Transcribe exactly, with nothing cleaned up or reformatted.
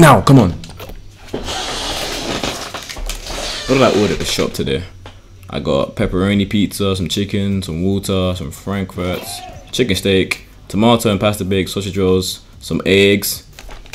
Now, come on. What did I order at the shop today? I got pepperoni pizza, some chicken, some water, some frankfurts, chicken steak, tomato and pasta bake, sausage rolls, some eggs,